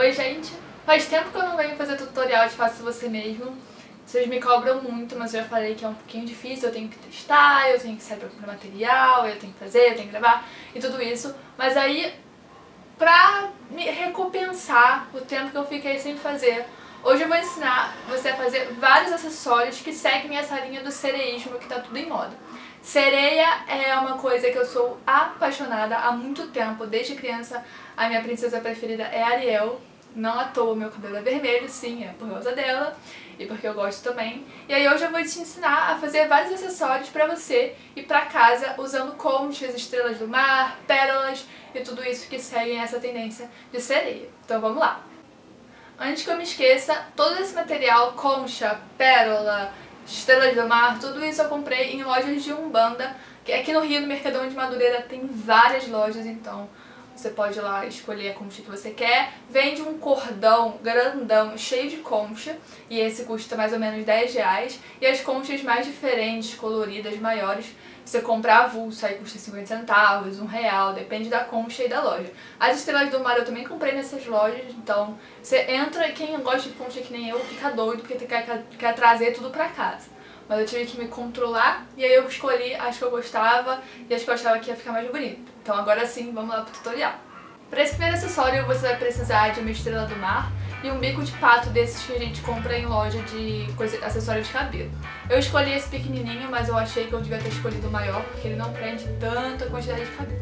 Oi, gente! Faz tempo que eu não venho fazer tutorial de faça você mesmo. Vocês me cobram muito, mas eu já falei que é um pouquinho difícil, eu tenho que testar, eu tenho que saber o material, eu tenho que fazer, eu tenho que gravar e tudo isso. Mas aí, pra me recompensar o tempo que eu fiquei sem fazer, hoje eu vou ensinar você a fazer vários acessórios que seguem essa linha do sereísmo que tá tudo em moda. Sereia é uma coisa que eu sou apaixonada há muito tempo, desde criança. A minha princesa preferida é Ariel. Não à toa meu cabelo é vermelho, sim, é por causa dela e porque eu gosto também. E aí hoje eu vou te ensinar a fazer vários acessórios pra você e pra casa, usando conchas, estrelas do mar, pérolas e tudo isso que seguem essa tendência de sereia. Então vamos lá! Antes que eu me esqueça, todo esse material, concha, pérola, estrelas do mar, tudo isso eu comprei em lojas de Umbanda, que aqui no Rio, no Mercadão de Madureira, tem várias lojas, então você pode ir lá escolher a concha que você quer. Vende um cordão grandão, cheio de concha, e esse custa mais ou menos 10 reais. E as conchas mais diferentes, coloridas, maiores, você compra avulso, aí custa 50 centavos, 1 real, depende da concha e da loja. As estrelas do mar eu também comprei nessas lojas, então você entra e quem gosta de concha que nem eu fica doido, porque quer trazer tudo pra casa. Mas eu tive que me controlar e aí eu escolhi as que eu gostava e as que eu achava que ia ficar mais bonito. Então agora sim, vamos lá pro tutorial. Para esse primeiro acessório você vai precisar de uma estrela do mar e um bico de pato desses que a gente compra em loja de acessório de cabelo. Eu escolhi esse pequenininho, mas eu achei que eu devia ter escolhido o maior porque ele não prende tanta quantidade de cabelo.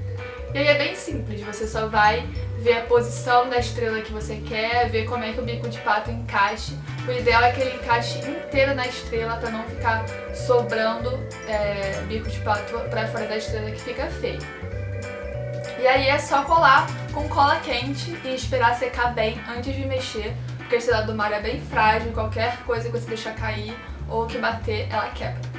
E aí é bem simples, você só vai ver a posição da estrela que você quer, ver como é que o bico de pato encaixa. O ideal é que ele encaixe inteiro na estrela pra não ficar sobrando bico de pato pra fora da estrela, que fica feio. E aí é só colar com cola quente e esperar secar bem antes de mexer, porque a estrela do mar é bem frágil, qualquer coisa que você deixar cair ou que bater, ela quebra.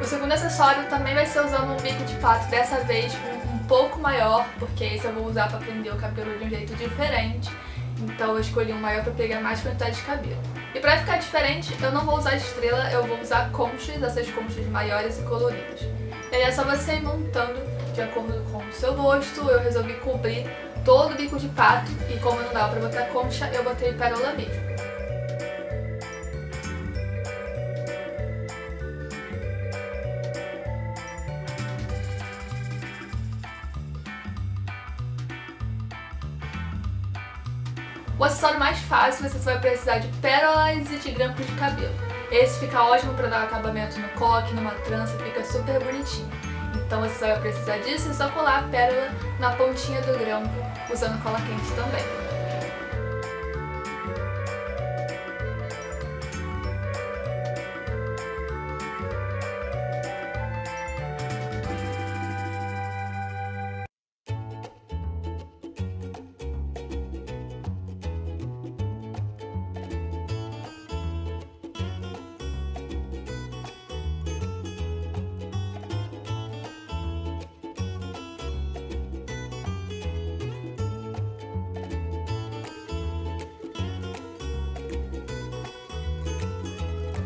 O segundo acessório também vai ser usando um bico de pato, dessa vez um pouco maior, porque esse eu vou usar para prender o cabelo de um jeito diferente. Então eu escolhi um maior para pegar mais quantidade de cabelo. E para ficar diferente, eu não vou usar estrela, eu vou usar conchas, essas conchas maiores e coloridas. E aí é só você ir montando de acordo com o seu gosto. Eu resolvi cobrir todo o bico de pato e como não dava para botar concha, eu botei pérola mesmo. O acessório mais fácil, você vai precisar de pérolas e de grampos de cabelo. Esse fica ótimo para dar acabamento no coque, numa trança, fica super bonitinho. Então você só vai precisar disso e só colar a pérola na pontinha do grampo, usando cola quente também.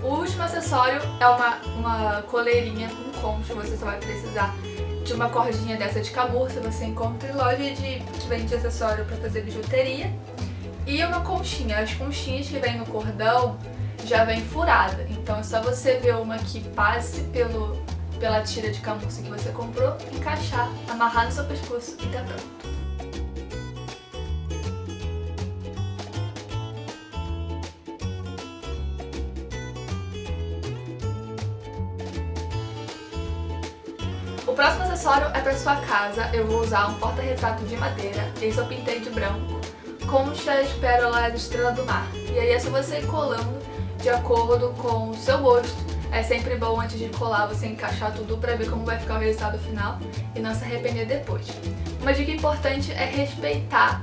O último acessório é uma coleirinha com concha. Você só vai precisar de uma cordinha dessa de camurça, você encontra em loja que vende acessório para fazer bijuteria, e uma conchinha. As conchinhas que vêm no cordão já vêm furada, então é só você ver uma que passe pela tira de camurça que você comprou, encaixar, amarrar no seu pescoço e tá pronto. O próximo acessório é para sua casa. Eu vou usar um porta-retrato de madeira, esse eu pintei de branco, conchas, pérolas, estrela do mar. E aí é só você ir colando de acordo com o seu gosto. É sempre bom antes de colar você encaixar tudo para ver como vai ficar o resultado final e não se arrepender depois. Uma dica importante é respeitar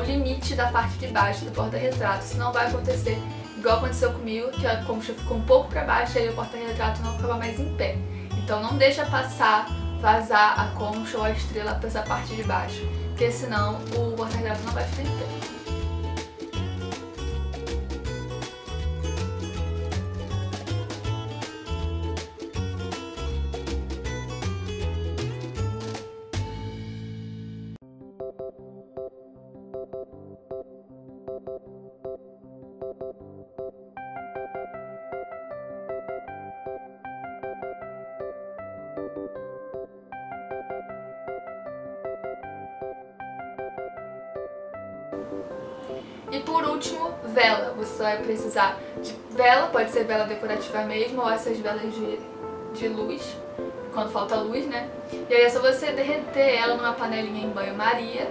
o limite da parte de baixo do porta-retrato, senão vai acontecer igual aconteceu comigo, que a concha ficou um pouco para baixo e aí o porta-retrato não ficava mais em pé. Então não deixa passar vazar a concha ou a estrela para essa parte de baixo, porque senão o guarda-grapo não vai ficar em pé. E por último, vela. Você vai precisar de vela, pode ser vela decorativa mesmo, ou essas velas de luz, quando falta luz, né? E aí é só você derreter ela numa panelinha em banho-maria.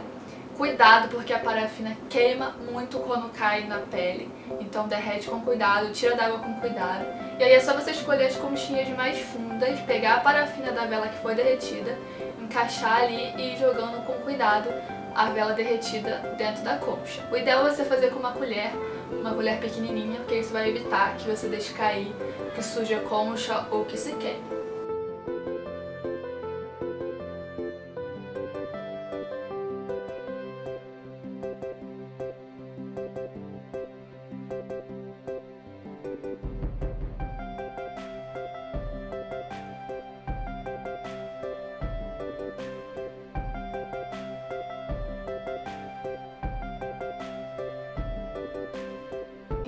Cuidado, porque a parafina queima muito quando cai na pele. Então derrete com cuidado, tira da água com cuidado. E aí é só você escolher as conchinhas mais fundas, pegar a parafina da vela que foi derretida, encaixar ali e ir jogando com cuidado a vela derretida dentro da concha. O ideal é você fazer com uma colher pequenininha, porque isso vai evitar que você deixe cair, que suje a concha ou que se queime.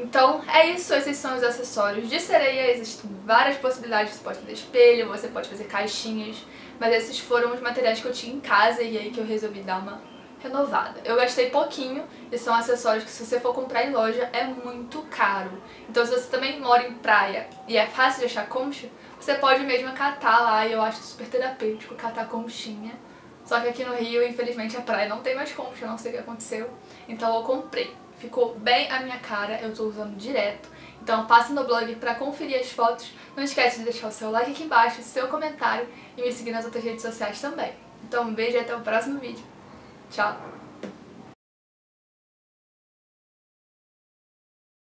Então é isso, esses são os acessórios de sereia, existem várias possibilidades, você pode fazer espelho, você pode fazer caixinhas, mas esses foram os materiais que eu tinha em casa e aí que eu resolvi dar uma renovada. Eu gastei pouquinho e são acessórios que, se você for comprar em loja, é muito caro. Então se você também mora em praia e é fácil de achar concha, você pode mesmo catar lá, e eu acho super terapêutico catar conchinha. Só que aqui no Rio, infelizmente, a praia não tem mais concha, não sei o que aconteceu, então eu comprei. Ficou bem a minha cara, eu tô usando direto. Então passa no blog pra conferir as fotos. Não esquece de deixar o seu like aqui embaixo, o seu comentário e me seguir nas outras redes sociais também. Então um beijo e até o próximo vídeo. Tchau!